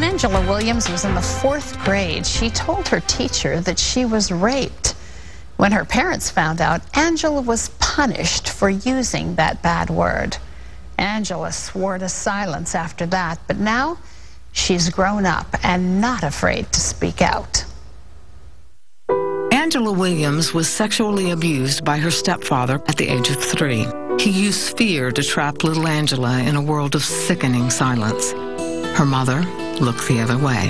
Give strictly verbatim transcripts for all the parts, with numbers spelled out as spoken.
When Angela Williams was in the fourth grade, she told her teacher that she was raped. When her parents found out, Angela was punished for using that bad word. Angela swore to silence after that, but now she's grown up and not afraid to speak out. Angela Williams was sexually abused by her stepfather at the age of three. He used fear to trap little Angela in a world of sickening silence. Her mother looked the other way.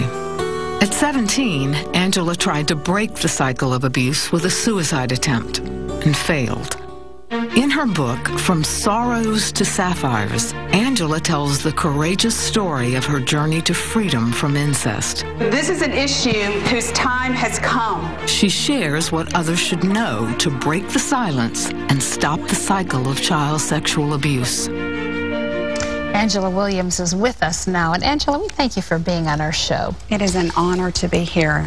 At seventeen, Angela tried to break the cycle of abuse with a suicide attempt and failed. In her book, From Sorrows to Sapphires, Angela tells the courageous story of her journey to freedom from incest. This is an issue whose time has come. She shares what others should know to break the silence and stop the cycle of child sexual abuse. Angela Williams is with us now. And Angela, we thank you for being on our show. It is an honor to be here.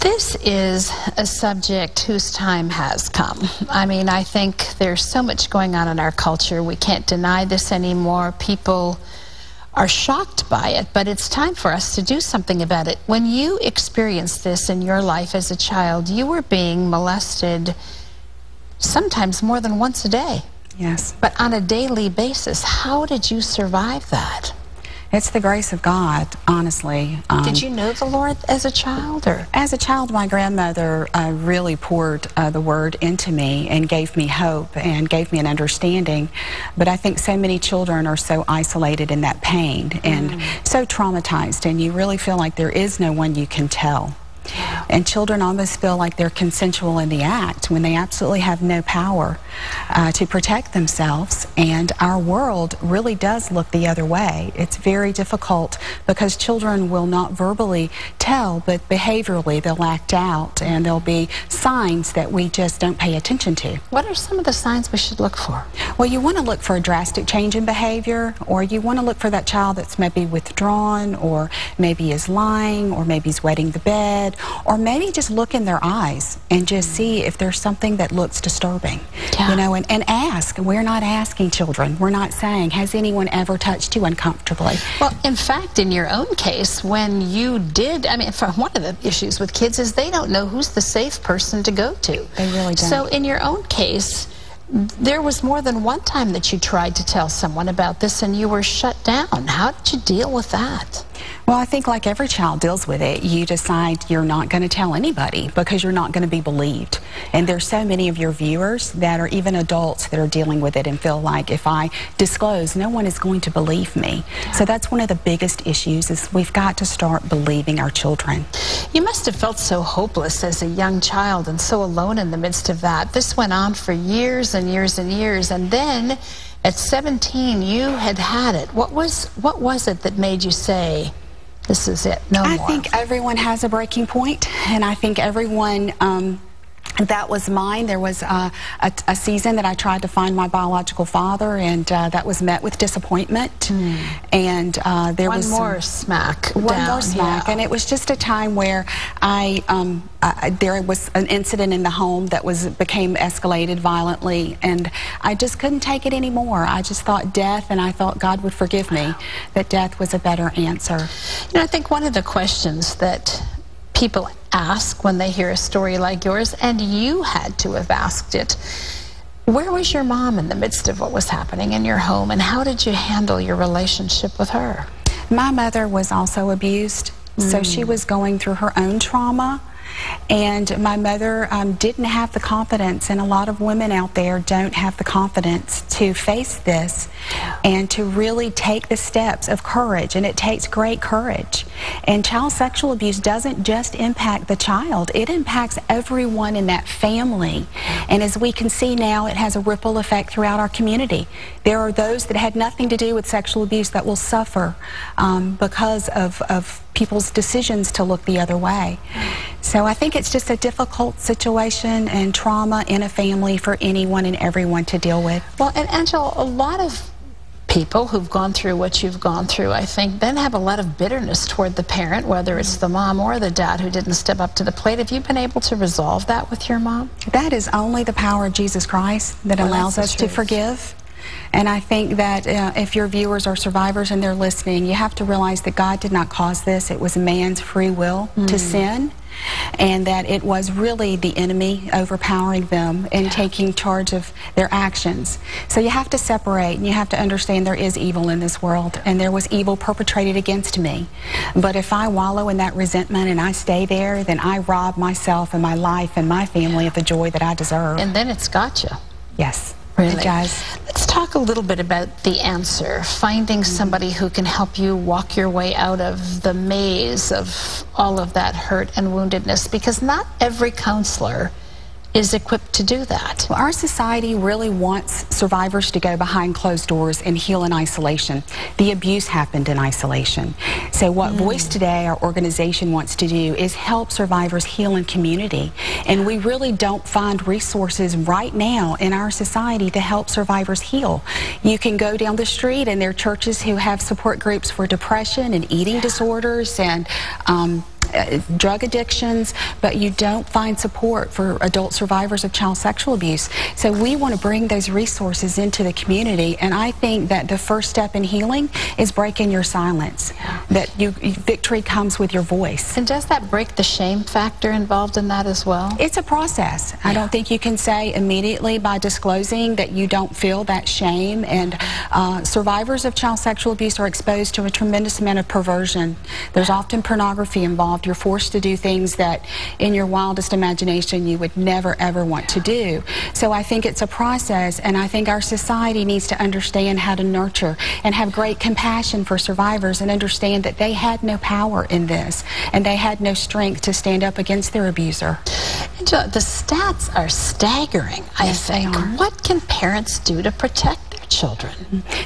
This is a subject whose time has come. I mean, I think there's so much going on in our culture. We can't deny this anymore. People are shocked by it, but it's time for us to do something about it. When you experienced this in your life as a child, you were being molested sometimes more than once a day. Yes. But on a daily basis, how did you survive that? It's the grace of God, honestly. Um, did you know the Lord as a child? Or? As a child, my grandmother uh, really poured uh, the word into me and gave me hope and gave me an understanding. But I think so many children are so isolated in that pain and mm. so traumatized, and you really feel like there is no one you can tell. And children almost feel like they're consensual in the act when they absolutely have no power uh, to protect themselves. And our world really does look the other way. It's very difficult because children will not verbally tell, but behaviorally they'll act out, and there'll be signs that we just don't pay attention to. What are some of the signs we should look for? Well, you want to look for a drastic change in behavior, or you want to look for that child that's maybe withdrawn, or maybe is lying, or maybe is wetting the bed, or maybe just look in their eyes and just see if there's something that looks disturbing. Yeah. You know, and, and ask. We're not asking children. We're not saying, has anyone ever touched you uncomfortably? Well, in fact, in your own case, when you did, I mean, for one of the issues with kids is they don't know who's the safe person to go to. They really don't. So in your own case, there was more than one time that you tried to tell someone about this and you were shut down. How did you deal with that? Well, I think like every child deals with it, you decide you're not going to tell anybody because you're not going to be believed. And there's so many of your viewers that are even adults that are dealing with it and feel like if I disclose, no one is going to believe me. Yeah. So that's one of the biggest issues is we've got to start believing our children. You must have felt so hopeless as a young child and so alone in the midst of that. This went on for years and years and years, and then at seventeen, you had had it. What was, what was it that made you say, this is it, no more? I think everyone has a breaking point, and I think everyone... Um That was mine. There was uh, a, a season that I tried to find my biological father, and uh, that was met with disappointment. Mm. And uh, there one was more some, smack one down, more smack, yeah. And it was just a time where I um, uh, there was an incident in the home that was became escalated violently, and I just couldn't take it anymore. I just thought death, and I thought God would forgive me. Wow. That death was a better answer. You know, I think one of the questions that people ask when they hear a story like yours, and you had to have asked it, where was your mom in the midst of what was happening in your home, and how did you handle your relationship with her? My mother was also abused, mm. so she was going through her own trauma. And my mother um, didn't have the confidence, and a lot of women out there don't have the confidence to face this and to really take the steps of courage, and it takes great courage. And child sexual abuse doesn't just impact the child, it impacts everyone in that family. And as we can see now, it has a ripple effect throughout our community. There are those that had nothing to do with sexual abuse that will suffer um, because of, of people's decisions to look the other way. So I think it's just a difficult situation and trauma in a family for anyone and everyone to deal with. Well, and Angela, a lot of people who've gone through what you've gone through, I think, then have a lot of bitterness toward the parent, whether it's the mom or the dad who didn't step up to the plate. Have you been able to resolve that with your mom? That is only the power of Jesus Christ that well, allows us to forgive. And I think that uh, if your viewers are survivors and they're listening, you have to realize that God did not cause this. It was man's free will mm. to sin, and that it was really the enemy overpowering them and yeah. taking charge of their actions. So you have to separate, and you have to understand there is evil in this world, and there was evil perpetrated against me. But if I wallow in that resentment and I stay there, then I rob myself and my life and my family of the joy that I deserve. And then it's gotcha. Yes. Really. Let's talk a little bit about the answer, finding somebody who can help you walk your way out of the maze of all of that hurt and woundedness, because not every counselor is equipped to do that. Well, our society really wants survivors to go behind closed doors and heal in isolation. The abuse happened in isolation. So what mm. Voice Today, our organization, wants to do is help survivors heal in community. And we really don't find resources right now in our society to help survivors heal. You can go down the street and there are churches who have support groups for depression and eating disorders and um, Uh, drug addictions, but you don't find support for adult survivors of child sexual abuse. So we want to bring those resources into the community, and I think that the first step in healing is breaking your silence, that you, victory comes with your voice. And does that break the shame factor involved in that as well? It's a process. I yeah. don't think you can say immediately by disclosing that you don't feel that shame, and uh, survivors of child sexual abuse are exposed to a tremendous amount of perversion. There's often pornography involved. You're forced to do things that in your wildest imagination you would never ever want to do. So I think it's a process, and I think our society needs to understand how to nurture and have great compassion for survivors and understand that they had no power in this and they had no strength to stand up against their abuser. Angela, the stats are staggering, I yes, think. What can parents do to protect children?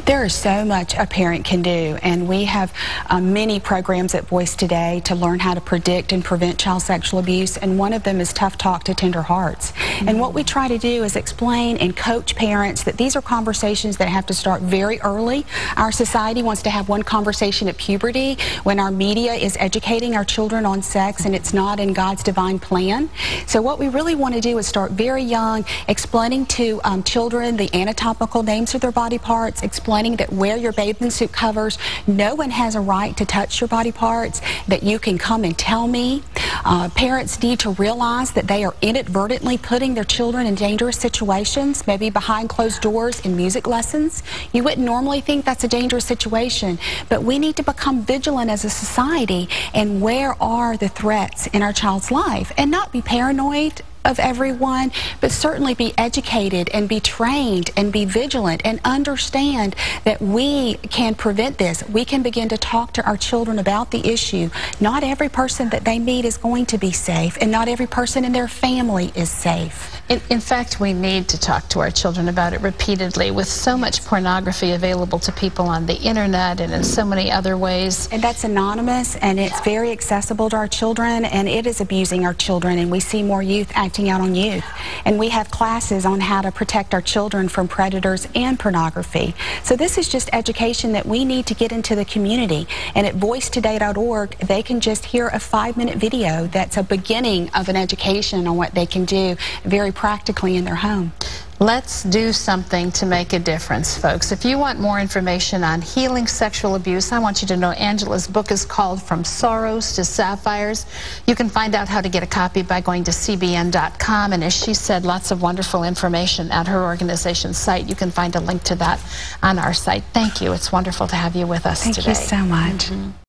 There is so much a parent can do, and we have uh, many programs at Voice Today to learn how to predict and prevent child sexual abuse, and one of them is Tough Talk to Tender Hearts. Mm-hmm. And what we try to do is explain and coach parents that these are conversations that have to start very early. Our society wants to have one conversation at puberty when our media is educating our children on sex, and it's not in God's divine plan. So what we really want to do is start very young, explaining to um, children the anatomical names of their body parts, explaining that wear your bathing suit covers, no one has a right to touch your body parts, that you can come and tell me. Uh, parents need to realize that they are inadvertently putting their children in dangerous situations, maybe behind closed doors in music lessons. You wouldn't normally think that's a dangerous situation, but we need to become vigilant as a society, and where are the threats in our child's life, and not be paranoid of everyone, but certainly be educated and be trained and be vigilant and understand that we can prevent this. We can begin to talk to our children about the issue. Not every person that they meet is going to be safe, and not every person in their family is safe. In, in fact, we need to talk to our children about it repeatedly. With so much pornography available to people on the internet and in so many other ways. And that's anonymous, and it's very accessible to our children, and it is abusing our children, and we see more youth acting out on youth, and we have classes on how to protect our children from predators and pornography. So this is just education that we need to get into the community, and at voice today dot org they can just hear a five minute video that's a beginning of an education on what they can do very practically in their home. Let's do something to make a difference, folks. If you want more information on healing sexual abuse, I want you to know Angela's book is called From Sorrows to Sapphires. You can find out how to get a copy by going to c b n dot com, and as she said, lots of wonderful information at her organization's site. You can find a link to that on our site. Thank you. It's wonderful to have you with us today. Thank you so much. Mm-hmm.